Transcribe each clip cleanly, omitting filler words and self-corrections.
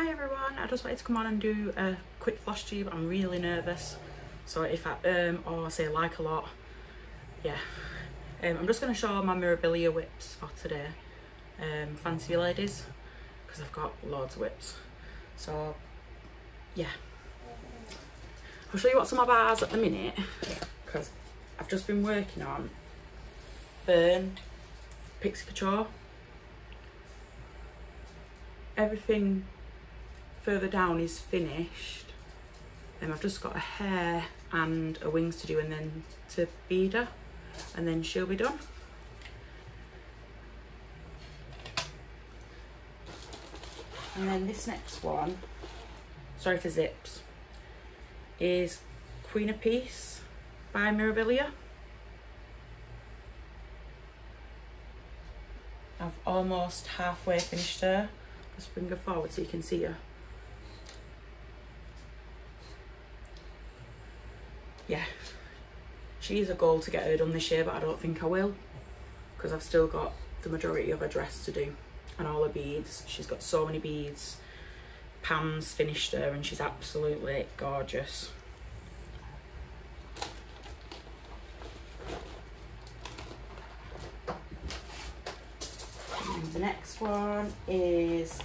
Hi everyone, I just wanted to come on and do a quick flash tube. I'm really nervous, so if I or say like a lot, yeah. I'm just going to show my Mirabilia whips for today, fancy ladies, because I've got loads of whips, so yeah. I'll show you what's on my bars at the minute, because I've just been working on Fern Pixie Couture. Everything further down is finished, and I've just got a hair and a wings to do, and then to bead her, and then she'll be done. And then this next one, sorry for zips, is Queen of Peace by Mirabilia. I've almost halfway finished her. Just bring her forward so you can see her. Yeah, she is a goal to get her done this year, but I don't think I will, because I've still got the majority of her dress to do and all her beads. She's got so many beads. Pam's finished her and she's absolutely gorgeous. The next one is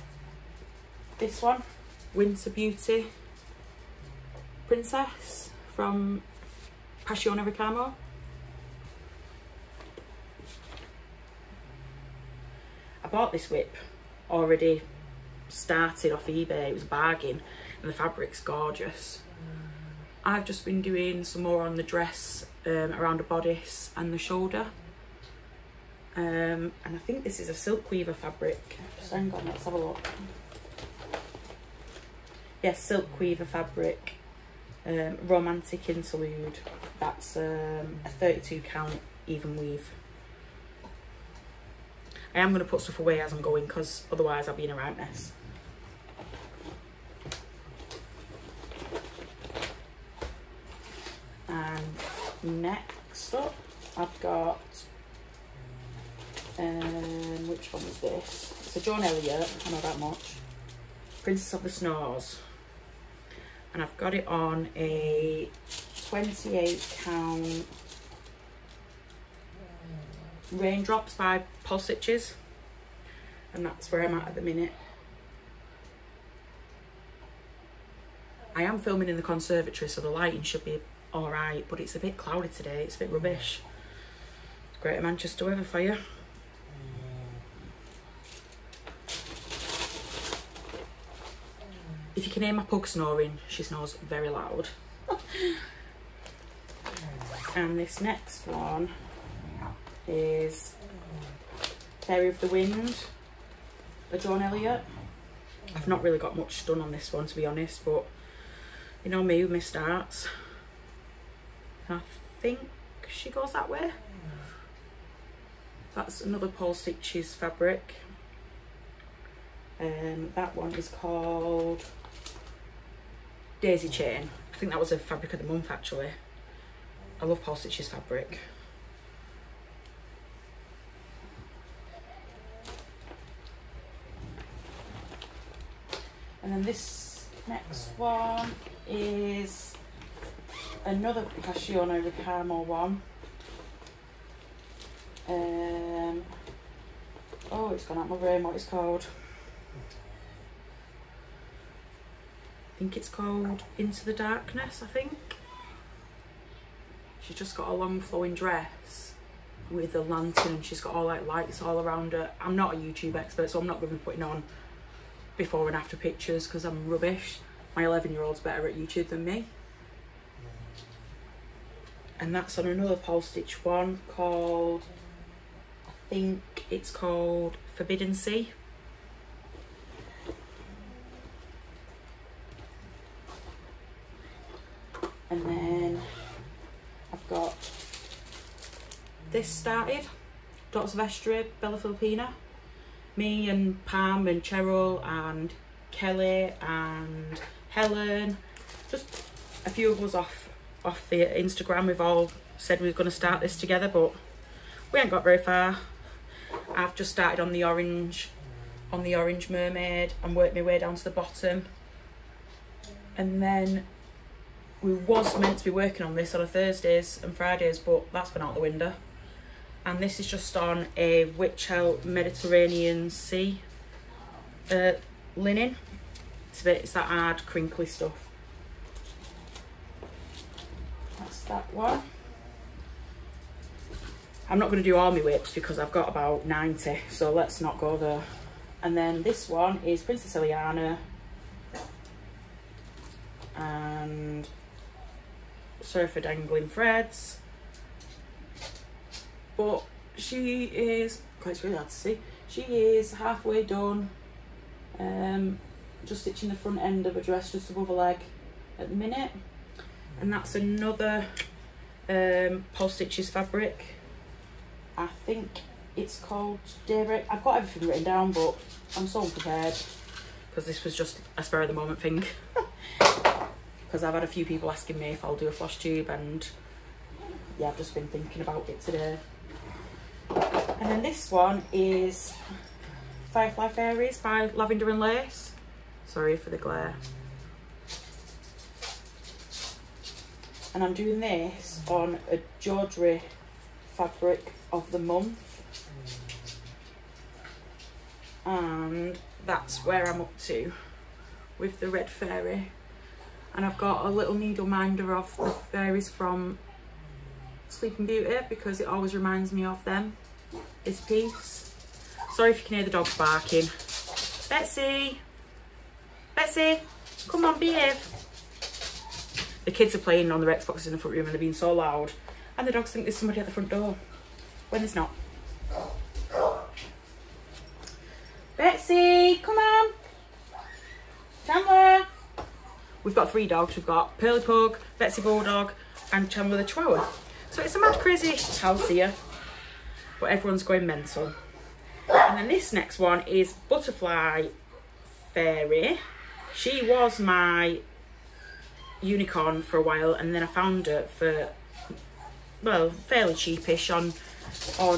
this one, Winter Beauty Princess from Passione Ricamo. I bought this whip already started off eBay, it was a bargain, and the fabric's gorgeous. I've just been doing some more on the dress, around the bodice and the shoulder. And I think this is a Silk Weaver fabric. Just hang on, let's have a look. Yes, Silk Weaver fabric, Romantic Interlude. That's a 32 count even weave. I am going to put stuff away as I'm going, because otherwise I'll be in a right mess. And next up I've got which one was this? So Joan Elliott, I know that much. Princess of the Snows. And I've got it on a 28 count Raindrops by Polstitches. And that's where I'm at the minute. I am filming in the conservatory, so the lighting should be alright, but it's a bit cloudy today, it's a bit rubbish. Greater Manchester weather for you. If you can hear my pug snoring, she snores very loud. And this next one is Fairy of the Wind by Joan Elliott. I've not really got much done on this one, to be honest, but you know me with my starts. I think she goes that way. That's another Polstitches fabric. That one is called Daisy Chain. I think that was a fabric of the month actually. I love Polstitches fabric. And then this next one is another Passione Ricamo one. Oh, it's gone out my brain what it's called. I think it's called Into the Darkness, I think. She's just got a long flowing dress with a lantern, and she's got all like lights all around her. I'm not a YouTube expert, so I'm not going to be putting on before and after pictures because I'm rubbish. My 11-year-old's better at YouTube than me. And that's on another Polstitch one called, I think it's called Forbidden Sea. And then I've got this started, Dot's Vestry, Bella Filipina. Me and Pam and Cheryl and Kelly and Helen, just a few of us off the Instagram. We've all said we were going to start this together, but we ain't got very far. I've just started on the orange on the orange mermaid and worked my way down to the bottom. And then we was meant to be working on this on a Thursdays and Fridays, but that's been out the window. And this is just on a Wichelt Mediterranean Sea linen. It's that hard crinkly stuff. That's that one. I'm not going to do all my whips because I've got about 90, so let's not go there. And then this one is Princess Eliana and Surfer Dangling Threads, but she is, it's really hard to see, she is halfway done, just stitching the front end of a dress just above her leg at the minute. And that's another Polstitches fabric. I think it's called Daybreak. I've got everything written down, but I'm so unprepared because this was just a spur of the moment thing. Because I've had a few people asking me if I'll do a flash tube, and yeah, I've just been thinking about it today. And then this one is Firefly Fairies by Lavender and Lace. Sorry for the glare. And I'm doing this on a Geordie fabric of the month, and that's where I'm up to with the red fairy. And I've got a little needle minder of the fairies from Sleeping Beauty because it always reminds me of them, this piece. Sorry if you can hear the dogs barking. Betsy! Betsy! Come on, behave! The kids are playing on their Xboxes in the front room and they're being so loud. And the dogs think there's somebody at the front door when there's not. Betsy! Come on! Chandler! We've got three dogs. We've got Pearly Pug, Betsy Bulldog, and Chandler the Chihuahua. So it's a mad crazy house here, but everyone's going mental. And then this next one is Butterfly Fairy. She was my unicorn for a while, and then I found her for, well, fairly cheapish on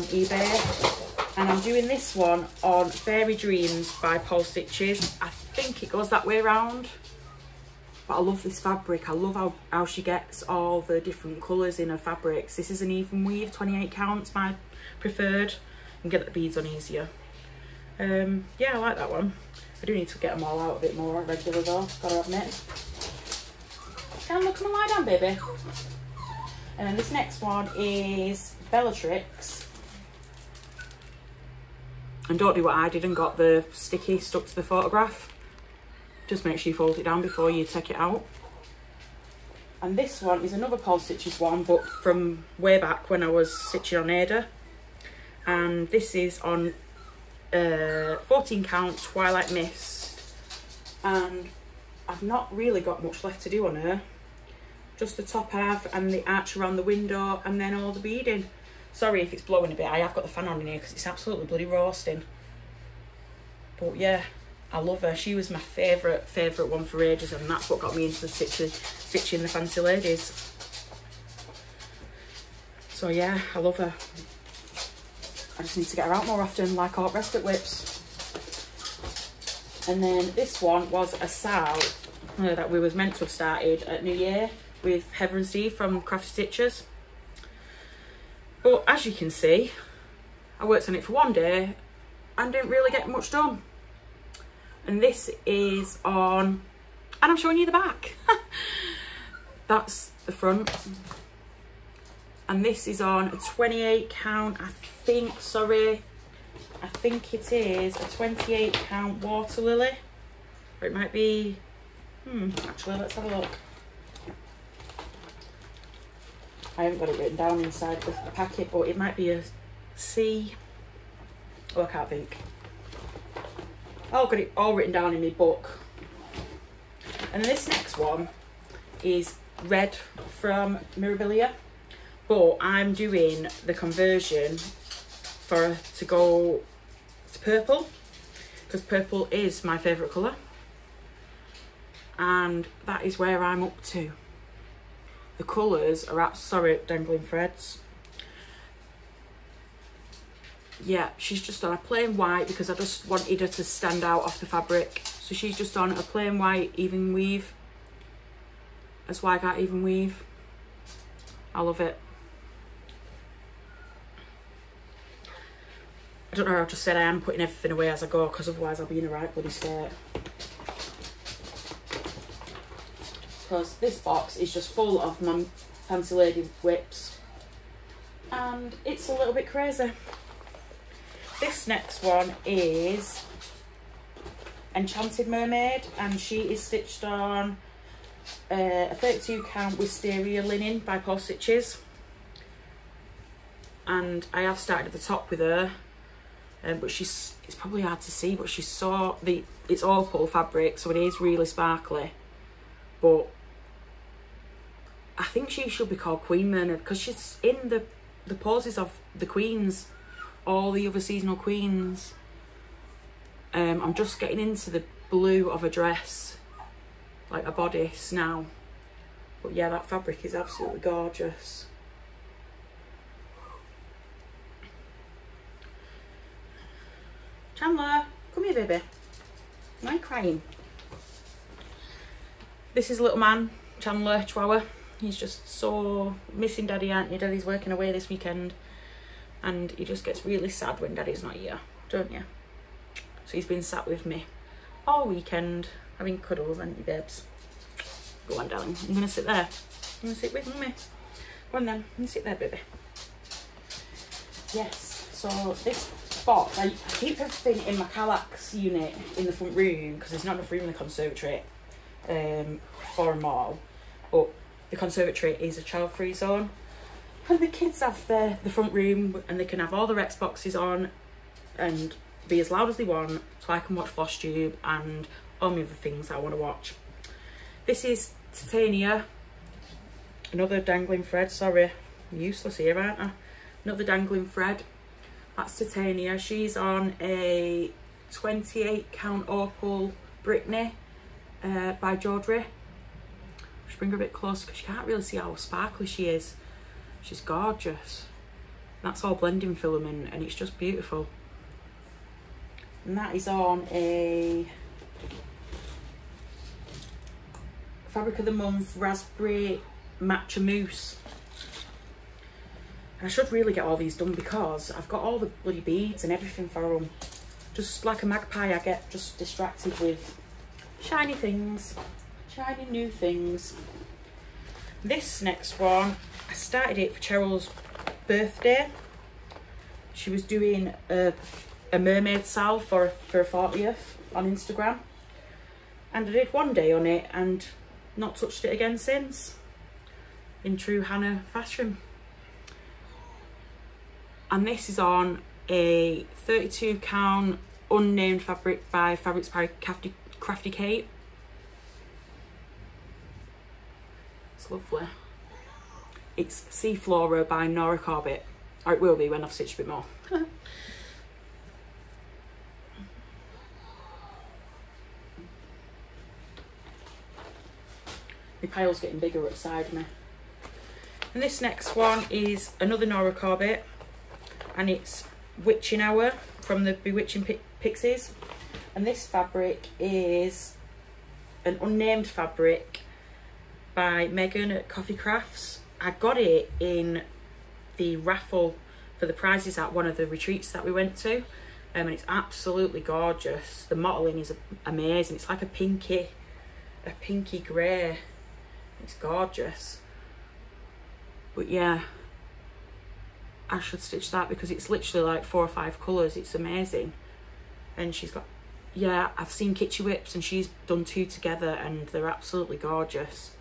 eBay. And I'm doing this one on Fairy Dreams by Polstitches. I think it goes that way around. But I love this fabric. I love how she gets all the different colours in her fabrics. This is an even weave, 28 counts, my preferred. You can get the beads on easier. Yeah, I like that one. I do need to get them all out a bit more regular though, gotta admit. Chandler, come and lie down, baby. And then this next one is Bellatrix. And don't do what I did and got the sticky stuck to the photograph. Just make sure you fold it down before you take it out. And this one is another Polstitches one, but from way back when I was stitching on Ada. And this is on 14 count Twilight Mist. And I've not really got much left to do on her. Just the top half and the arch around the window and then all the beading. Sorry if it's blowing a bit. I have got the fan on in here because it's absolutely bloody roasting. But yeah. I love her. She was my favourite one for ages, and that's what got me into the stitching the Fancy Ladies. So yeah, I love her. I just need to get her out more often, like all rest at whips. And then this one was a sow that we was meant to have started at New Year with Heather and Steve from Craft Stitchers. But as you can see, I worked on it for one day and didn't really get much done. And this is on, and I'm showing you the back. That's the front. And this is on a 28 count, I think it is a 28 count Water Lily. Or it might be, actually, let's have a look. I haven't got it written down inside the packet, but it might be a C. Oh, I can't think. I've got it all written down in my book. And this next one is red from Mirabilia, but I'm doing the conversion for her to go to purple because purple is my favourite colour, and that is where I'm up to. The colours are at Sorry Dangling Threads. yeah, she's just on a plain white because I just wanted her to stand out off the fabric. So she's just on a plain white even weave, a Zweigart even weave. I love it. I don't know, I just said I am putting everything away as I go because otherwise I'll be in a right bloody state. Because this box is just full of my fancy lady whips and it's a little bit crazy. This next one is Enchanted Mermaid, and she is stitched on a 32 count wisteria linen by Polstitches, and I have started at the top with her, but she's, it's probably hard to see, but she's so, it's opal fabric, so it is really sparkly. But I think she should be called Queen Mermaid because she's in the poses of the queens, all the other seasonal queens. I'm just getting into the blue of a dress, like a bodice now. But yeah, that fabric is absolutely gorgeous. Chandler, come here, baby. Am I crying? This is little man, Chandler, Chihuahua. He's just so missing daddy, aren't you? Daddy's working away this weekend and he just gets really sad when daddy's not here, don't you? So he's been sat with me all weekend having cuddles, haven't you, babes? Go on, darling, I'm gonna sit there. I'm gonna sit with mummy. Go on then, I'm gonna sit there, baby. Yes, so this box, I keep everything in my Kallax unit in the front room because there's not enough room in the conservatory for them all, but the conservatory is a child-free zone, and the kids have the front room and they can have all their Xboxes on and be as loud as they want, so I can watch Floss Tube and all the other things I want to watch. This is Titania, another dangling thread, sorry, I'm useless here, aren't I? Another dangling thread, that's Titania. She's on a 28 count opal Brittany by Geordie. Just bring her a bit closer because you can't really see how sparkly she is. She's gorgeous. That's all blending filament and it's just beautiful. And that is on a Fabric of the Month Raspberry Matcha Mousse. And I should really get all these done because I've got all the bloody beads and everything for them. Just like a magpie, I get just distracted with shiny things. Shiny new things. This next one, I started it for Cheryl's birthday. She was doing a mermaid sal for her 40th on Instagram, and I did one day on it and not touched it again since, in true Hannah fashion. And this is on a 32 count unnamed fabric by Fabrics by Crafty Kate. Lovely. It's Sea Flora by Nora Corbett, or it will be when I've stitched a bit more. My pile's getting bigger outside me. And this next one is another Nora Corbett, and it's Witching Hour from the Bewitching Pixies, and this fabric is an unnamed fabric by Megan at Coffee Crafts. I got it in the raffle for the prizes at one of the retreats that we went to, and it's absolutely gorgeous. The mottling is amazing. It's like a pinky grey. It's gorgeous. But yeah, I should stitch that because it's literally like 4 or 5 colours. It's amazing. And she's got, yeah, I've seen Kitschy Whips and she's done 2 together and they're absolutely gorgeous.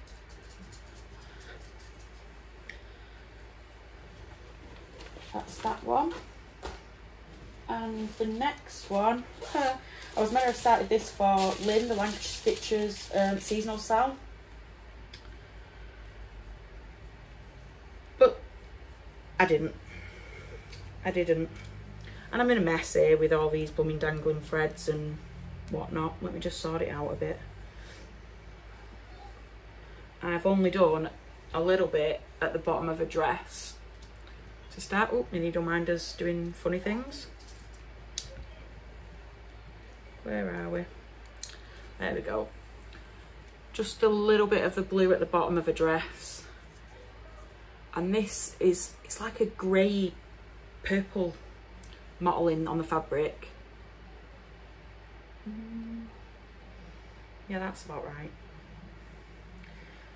That's that one. And the next one, I was meant to have started this for Lynn, the Lancashire Stitchers seasonal sal, but I didn't, and I'm in a mess here with all these blooming dangling threads and whatnot. Let me just sort it out a bit. I've only done a little bit at the bottom of a dress. to start. Oh, my needle minder's doing funny things. Where are we? There we go. Just a little bit of the blue at the bottom of a dress. And this is, it's like a grey purple mottling on the fabric. Yeah, that's about right.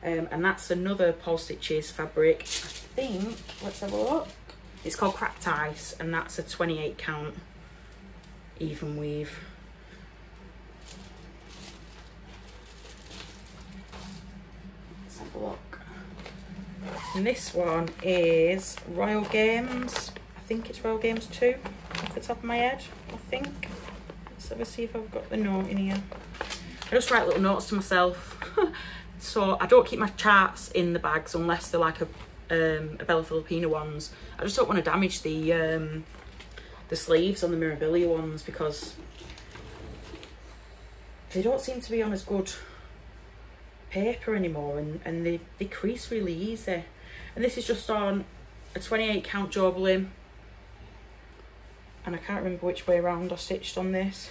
And that's another Polstitches fabric. I think, let's have a look. It's called Cracked Ice, and that's a 28 count even weave. Let's have a look. And this one is Royal Games. I think it's Royal Games 2 off the top of my head, I think. Let's have a see if I've got the note in here. I just write little notes to myself. So I don't keep my charts in the bags unless they're like a Bella Filipina ones. I just don't want to damage the sleeves on the Mirabilia ones because they don't seem to be on as good paper anymore, and they crease really easy. And this is just on a 28 count jaw blim, and I can't remember which way around I stitched on this.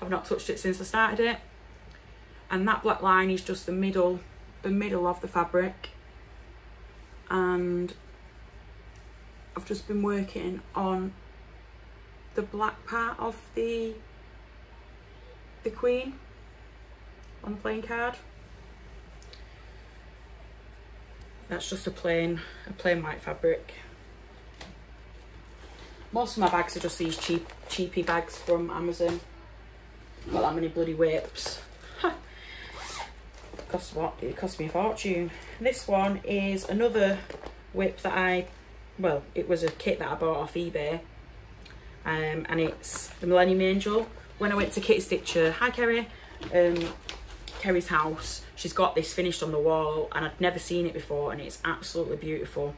I've not touched it since I started it. And that black line is just the middle of the fabric. And I've just been working on the black part of the Queen on the playing card. That's just a plain white fabric. Most of my bags are just these cheapy bags from Amazon. Got that many bloody whips. What it cost me a fortune. This one is another whip that it was a kit that I bought off eBay, and it's the Millennium Angel. When I went to Kit Stitcher, hi Kerry, Kerry's house, she's got this finished on the wall, and I'd never seen it before, and it's absolutely beautiful.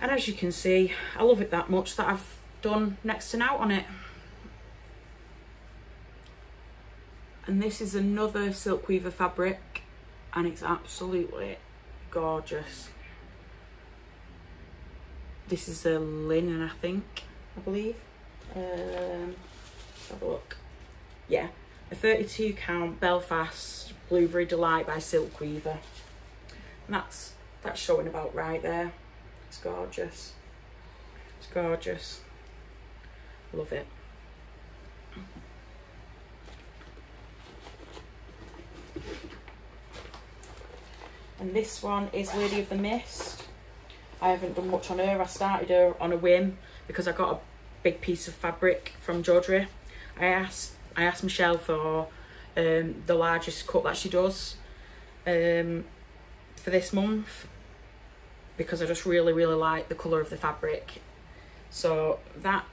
And as you can see, I love it that much that I've done next to now on it. And this is another Silk Weaver fabric, and it's absolutely gorgeous. This is a linen, I believe. Let's have a look. Yeah, a 32 count Belfast Blueberry Delight by Silk Weaver. And that's showing about right there. It's gorgeous. It's gorgeous. Love it. And this one is Lady of the Mist. I haven't done much on her. I started her on a whim because I got a big piece of fabric from Geordie. I asked Michelle for the largest cut that she does for this month, because I just really like the colour of the fabric. So that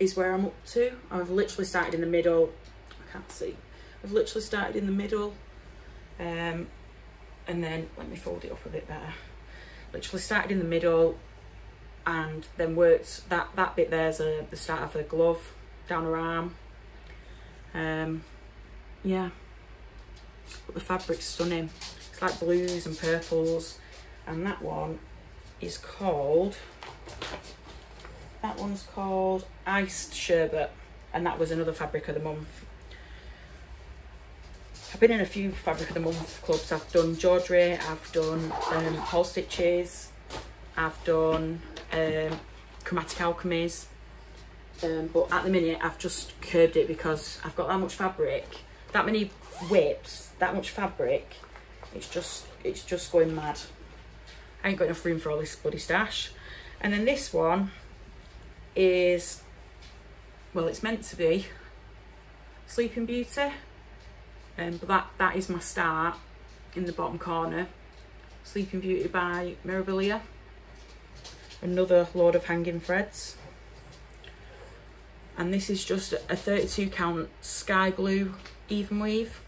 is where I'm up to. I've literally started in the middle. I can't see. I've literally started in the middle. And then let me fold it up a bit better. Literally started in the middle, and then worked that bit there's the start of a glove down her arm. Yeah, but the fabric's stunning. It's like blues and purples, and that one's called Iced Sherbet, and that was another fabric of the month. I've been in a few Fabric of the Month clubs. I've done Geordie, I've done Polstitches, I've done Chromatic Alchemies, but at the minute I've just curbed it because I've got that much fabric, that many whips, that much fabric. It's just going mad. I ain't got enough room for all this bloody stash. And then this one is, well, it's meant to be Sleeping Beauty. But that is my start in the bottom corner. Sleeping Beauty by Mirabilia. Another load of hanging threads. And this is just a 32 count sky blue even weave.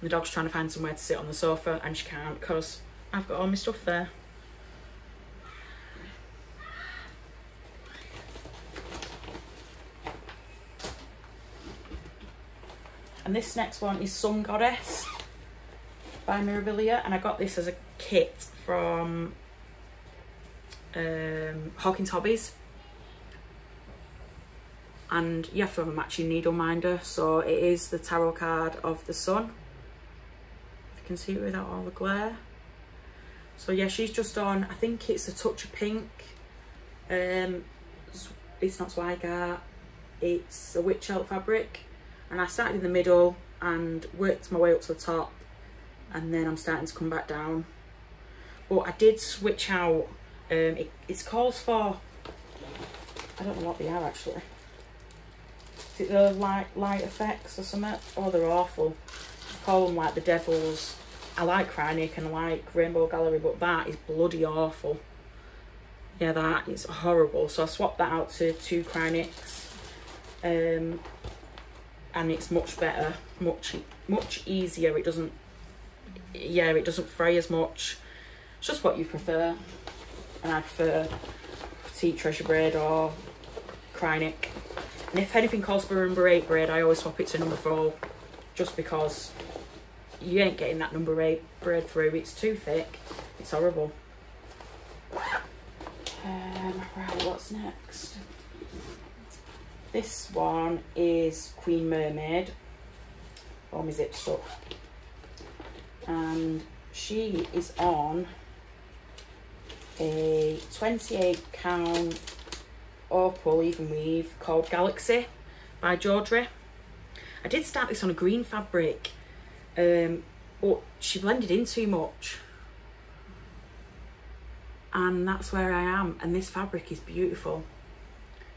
The dog's trying to find somewhere to sit on the sofa, and she can't because I've got all my stuff there. And this next one is Sun Goddess by Mirabilia, and I got this as a kit from Hawkins Hobbies, and you have to have a matching needle minder. So it is the tarot card of the sun, if you can see it without all the glare. So yeah, she's just on, I think it's a touch of pink. It's not Zweigart, it's a Wichelt fabric, and I started in the middle and worked my way up to the top, and then I'm starting to come back down. But I did switch out, it calls for, I don't know what they are actually. Is it the light effects or something? Oh, they're awful. I call them like the devils. I like Kreinik and I like Rainbow Gallery, but that is bloody awful. Yeah, that is horrible. So I swapped that out to 2 Kreiniks, and it's much better, much easier. It doesn't, yeah, it doesn't fray as much. It's just what you prefer, and I prefer petite treasure braid or Kreinik. And if anything calls for number 8 braid, I always swap it to number 4, just because you ain't getting that number 8 braid through. It's too thick. It's horrible. Right, what's next? This one is Queen Mermaid. Oh, my zip's stuck. And she is on a 28-count opal even weave called Galaxy by Geordie. I did start this on a green fabric, but she blended in too much, and that's where I am. And this fabric is beautiful.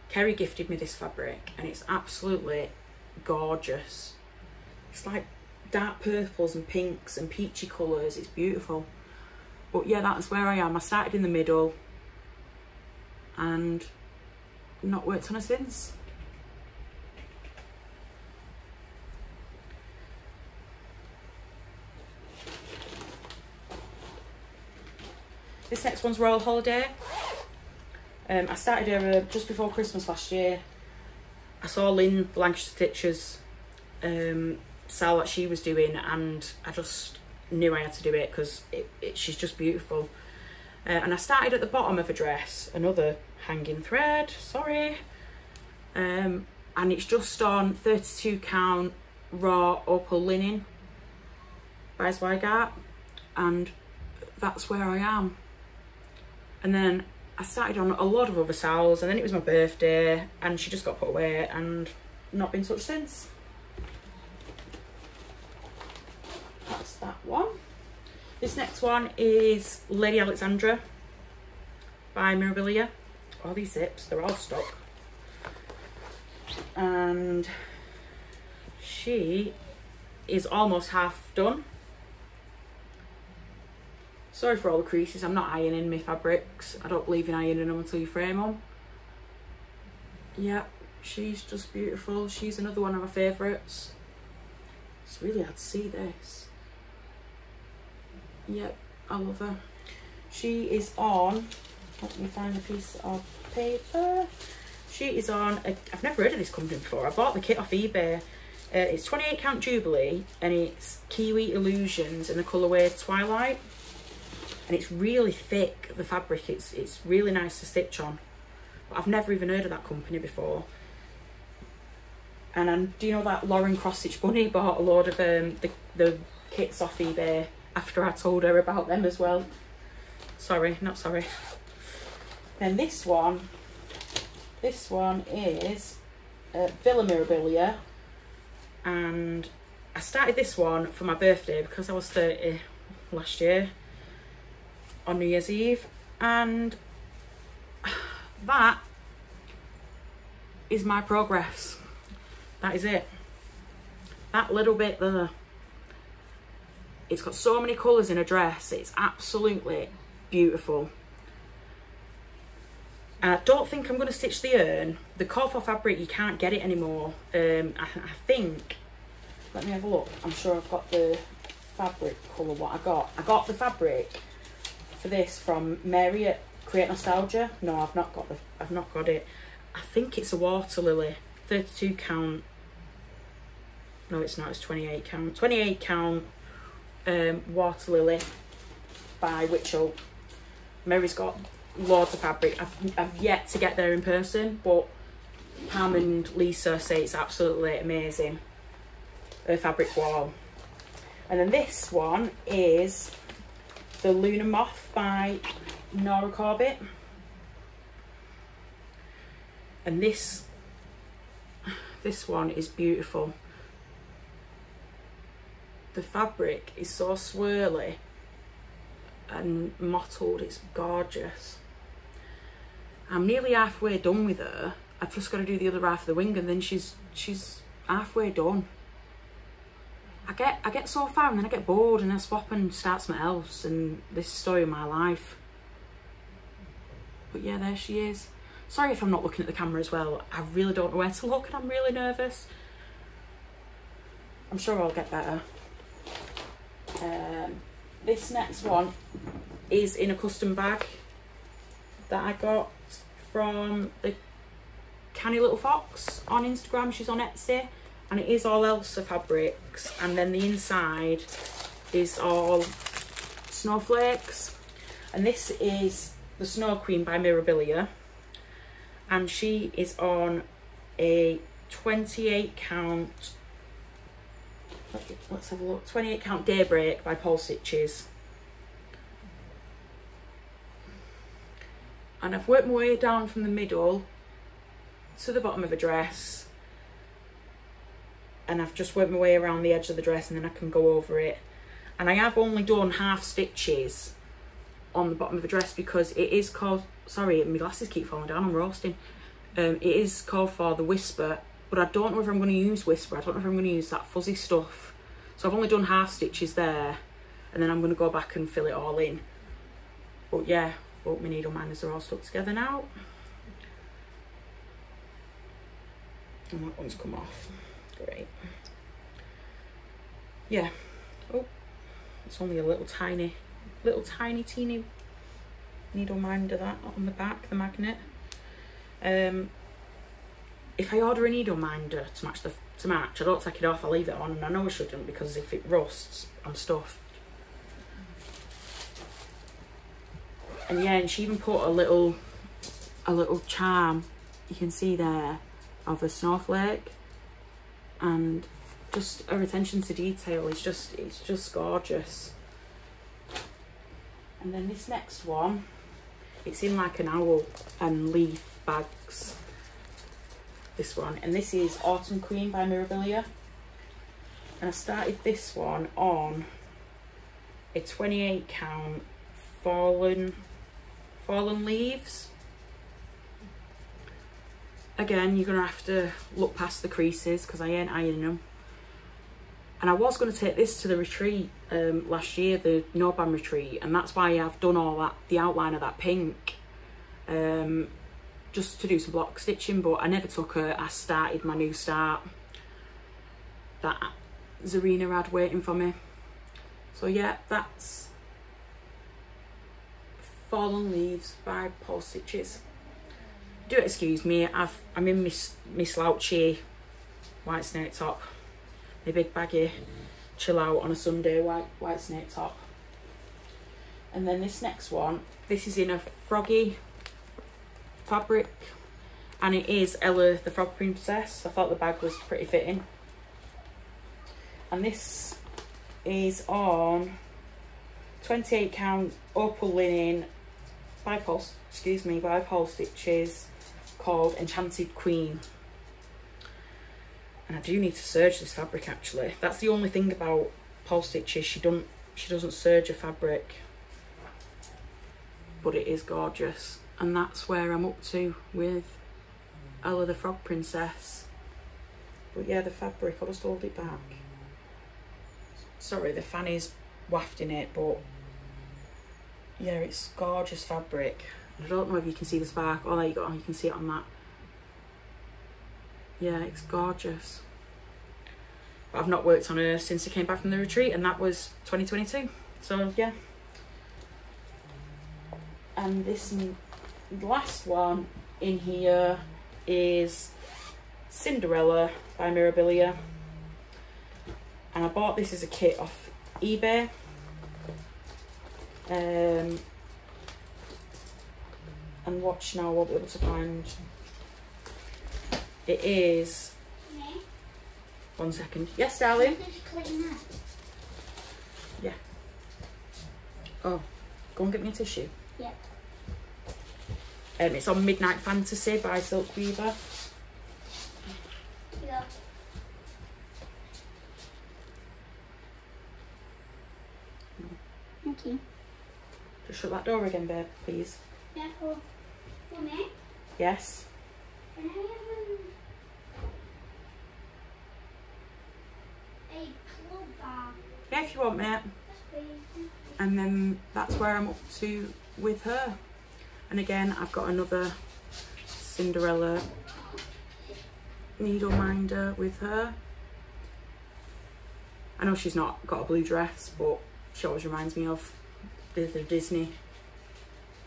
Kerry gifted me this fabric and it's absolutely gorgeous. It's like dark purples and pinks and peachy colours. It's beautiful. But yeah, that's where I am. I started in the middle and not worked on her since. This next one's Royal Holiday. I started her just before Christmas last year. I saw Lynn Lancashire Stitches sell what she was doing, and I just knew I had to do it because she's just beautiful. And I started at the bottom of a dress, another hanging thread, sorry. And it's just on 32-count raw opal linen by Zweigart, and that's where I am. And then I started on a lot of other sales, and then it was my birthday and she just got put away and not been touched since. That's that one. This next one is Lady Alexandra by Mirabilia. All these zips, they're all stuck. And she is almost half done. Sorry for all the creases, I'm not ironing my fabrics. I don't believe in ironing them until you frame them. Yeah, she's just beautiful. She's another one of my favourites. It's really hard to see this. Yep, I love her. She is on, let me find a piece of paper. She is on, I've never heard of this company before. I bought the kit off eBay. It's 28-count Jubilee, and it's Kiwi Illusions in the colourway Twilight. And it's really thick, the fabric. It's really nice to stitch on. But I've never even heard of that company before. And do you know that Lauren Cross-Stitch Bunny bought a load of the kits off eBay after I told her about them as well. Sorry, not sorry. Then this one is Villa Mirabilia. And I started this one for my birthday because I was 30 last year, on New Year's Eve, and that is my progress. That is it. That little bit there. It's got so many colours in a dress. It's absolutely beautiful. I don't think I'm going to stitch the urn. The Corfu fabric, you can't get it anymore. I think, let me have a look. I'm sure I've got the fabric colour, what I got. I got the fabric for this from Mary at Create Nostalgia. No, I've not got it. I think it's a Water Lily, 32-count. No, it's not. It's 28-count. 28-count Water Lily, by Wichelt. Mary's got loads of fabric. I've yet to get there in person, but Pam and Lisa say it's absolutely amazing, her fabric wall. And then this one is the Lunar Moth by Nora Corbett. And this one is beautiful. The fabric is so swirly and mottled, it's gorgeous. I'm nearly halfway done with her. I've just got to do the other half of the wing and then she's halfway done. I get so far and then I get bored and I swap and start something else, and this is the story of my life. But yeah, there she is. Sorry if I'm not looking at the camera as well. I really don't know where to look and I'm really nervous. I'm sure I'll get better. This next one is in a custom bag that I got from the Canny Little Fox on Instagram. She's on Etsy, and it is all Elsa fabrics, and then the inside is all snowflakes. And this is the Snow Queen by Mirabilia, and she is on a 28 count, let's have a look, 28 count Daybreak by Polstitches. And I've worked my way down from the middle to the bottom of a dress, and I've just worked my way around the edge of the dress, and then I can go over it. And I have only done half stitches on the bottom of the dress because it is called, sorry, my glasses keep falling down, I'm roasting. It is called for the Whisper, but I don't know if I'm going to use Whisper. I don't know if I'm going to use that fuzzy stuff. So I've only done half stitches there, and then I'm going to go back and fill it all in. But yeah, but my needle minders are all stuck together now. And that one's come off. Great. Yeah. Oh, it's only a little tiny teeny needle minder that on the back, the magnet. If I order a needle minder to match, I don't take it off, I leave it on, and I know I shouldn't because if it rusts, I'm stuffed. And yeah, and she even put a little charm, you can see there, of a snowflake, and just her attention to detail is just gorgeous. And then this next one, it's in like an owl and leaf bags, this one, and this is Autumn Queen by Mirabilia. And I started this one on a 28 count fallen leaves. Again, you're gonna have to look past the creases because I ain't ironing them. And I was going to take this to the retreat last year, the No Band retreat, and that's why I've done all that, the outline of that pink, just to do some block stitching, but I never took her. I started my new start that Zarina had waiting for me. So yeah, that's Fallen Leaves by Polstitches. Do excuse me, I'm in my slouchy white snake top. A big baggy chill out on a Sunday white snake top. And then this next one, this is in a froggy fabric, and it is Ella the Frog Princess. I thought the bag was pretty fitting. And this is on 28 count opal linen by Polstitches, called Enchanted Queen. And I do need to serge this fabric actually. That's the only thing about Polstitches, she doesn't serge her fabric, but it is gorgeous. And that's where I'm up to with Ella the Frog Princess. But yeah, the fabric, I'll just hold it back. Sorry, the fan is wafting it, but yeah, it's gorgeous fabric. And I don't know if you can see the spark. Oh, there you go, you can see it on that. Yeah, it's gorgeous. But I've not worked on her since I came back from the retreat, and that was 2022. So yeah. And this last one in here is Cinderella by Mirabilia, and I bought this as a kit off eBay. and watch now what we're able to find. It is... Me? 1 second. Yes, darling? Yeah. Oh, go and get me a tissue. Yep. It's on Midnight Fantasy by Silk Weaver. Yeah. Thank you. Just shut that door again, babe, please. Yeah, for me? Yes. Can I have a club bar? Yeah, if you want, mate. And then that's where I'm up to with her. And again, I've got another Cinderella needle minder with her. I know she's not got a blue dress, but she always reminds me of the Disney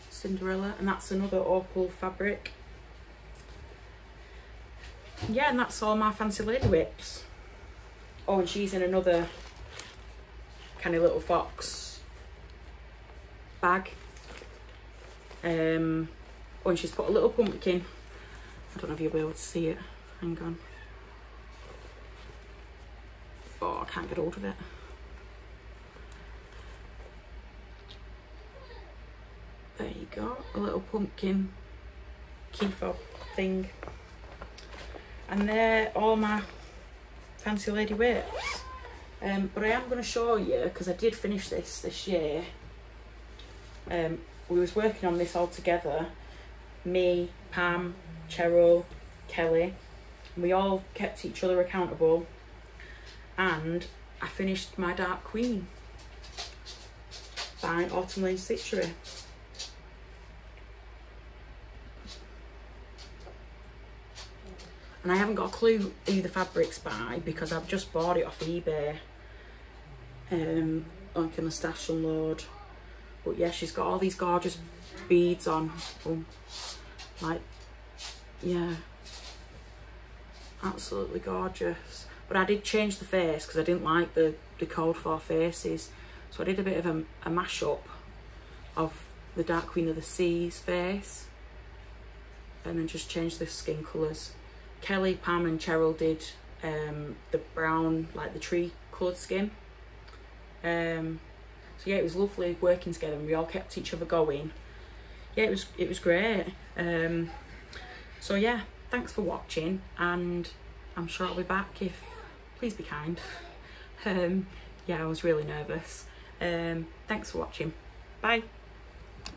Cinderella. And that's another opal fabric. Yeah, and that's all my fancy lady whips. Oh, and she's in another kind of little fox bag. Oh, and she's put a little pumpkin. I don't know if you'll be able to see it. Hang on. Oh, I can't get hold of it. There you go. A little pumpkin key fob thing. And they're all my fancy lady whips. But I am going to show you, because I did finish this year. We was working on this all together, me, Pam, Cheryl, Kelly, and we all kept each other accountable, and I finished my Dark Queen by Autumn Lane Stitchery. And I haven't got a clue who the fabric's by, because I've just bought it off eBay, like in a stash unload. But yeah, she's got all these gorgeous beads on, like, yeah, absolutely gorgeous. But I did change the face because I didn't like the called for faces, so I did a bit of a mash-up of the Dark Queen of the Sea's face, and then just changed the skin colours. Kelly, Pam and Cheryl did the brown, like the tree coloured skin. So yeah, it was lovely working together, and we all kept each other going. Yeah, it was great. So yeah, thanks for watching, and I'm sure I'll be back if, please be kind. Yeah, I was really nervous. Thanks for watching. Bye.